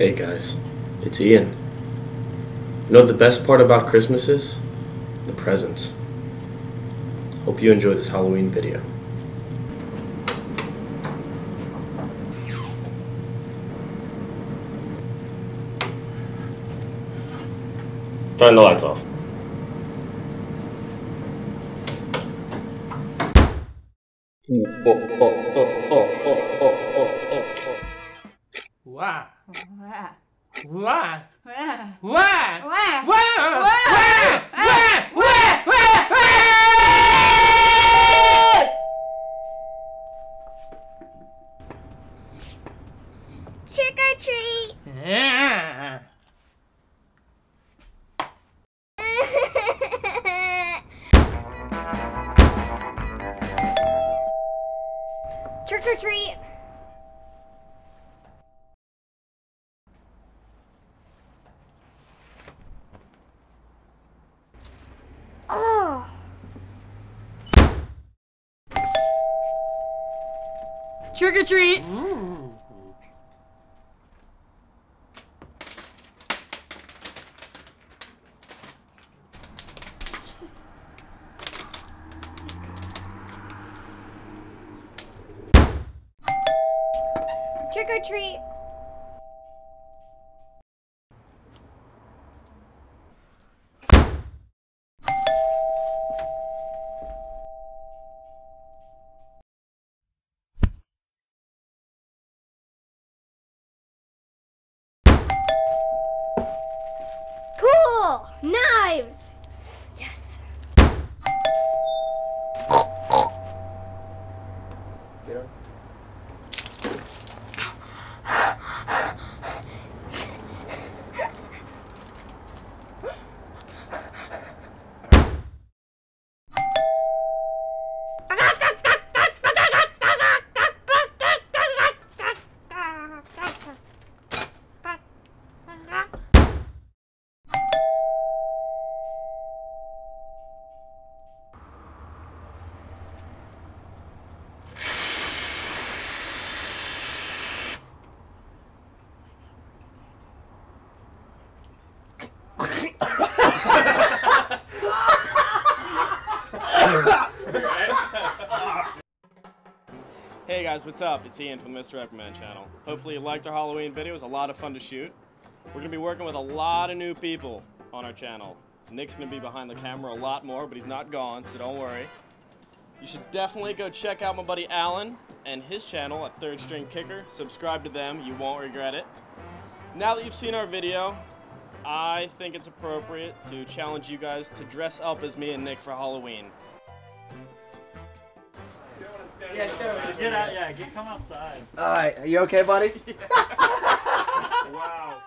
Hey guys, it's Ian. You know what the best part about Christmas is? The presents. Hope you enjoy this Halloween video. Turn the lights off. Wow. Wow. Wow. Wow. Wow. Wow. Wow. Wow. Wow. Wow. Trick or treat. Yeah. Trick or treat. Oh. Trick or treat. Ooh. Trick or treat. Knives! Yes! Hey guys, what's up? It's Ian from the MisterEpicMann channel. Hopefully you liked our Halloween video. It was a lot of fun to shoot. We're going to be working with a lot of new people on our channel. Nick's going to be behind the camera a lot more, but he's not gone, so don't worry. You should definitely go check out my buddy Alan and his channel at Third String Kicker. Subscribe to them. You won't regret it. Now that you've seen our video, I think it's appropriate to challenge you guys to dress up as me and Nick for Halloween. Yeah, sure. Get out, yeah, come outside. All right, are you okay, buddy? Wow.